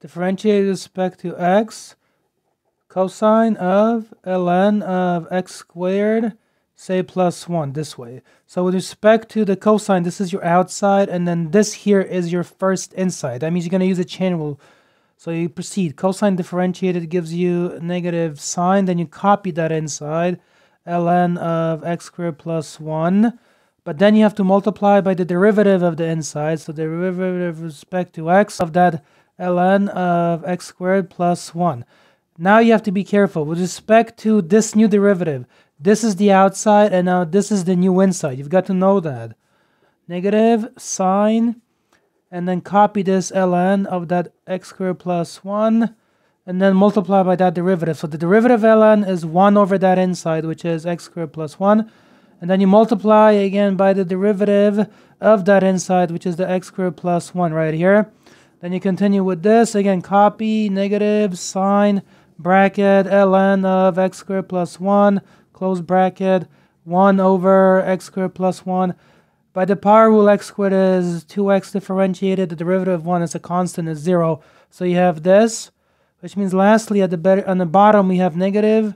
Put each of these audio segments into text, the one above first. differentiate with respect to x, cosine of ln of x squared, say plus 1 this way. So with respect to the cosine, this is your outside, and then this here is your first inside. That means you're going to use a chain rule. So you proceed. Cosine differentiated gives you negative sine, then you copy that inside, ln of x squared plus 1. But then you have to multiply by the derivative of the inside. So the derivative with respect to x of that ln of x squared plus 1. Now you have to be careful. With respect to this new derivative, this is the outside and now this is the new inside. You've got to know that. Negative sine, and then copy this ln of that x squared plus 1, and then multiply by that derivative. So the derivative ln is 1 over that inside, which is x squared plus 1. And then you multiply again by the derivative of that inside, which is the x squared plus 1 right here. Then you continue with this. Again, copy, negative, sine, bracket, ln of x squared plus 1, close bracket, 1 over x squared plus 1. By the power rule, x squared is 2x differentiated. The derivative of 1 is a constant, is 0. So you have this, which means lastly, on the bottom, we have negative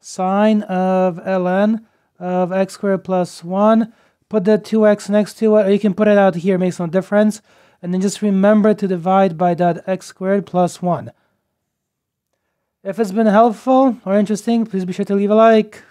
sine of ln of x squared plus 1. Put the 2x next to it, or you can put it out here, makes no difference. And then just remember to divide by that x squared plus 1. If it's been helpful or interesting, please be sure to leave a like.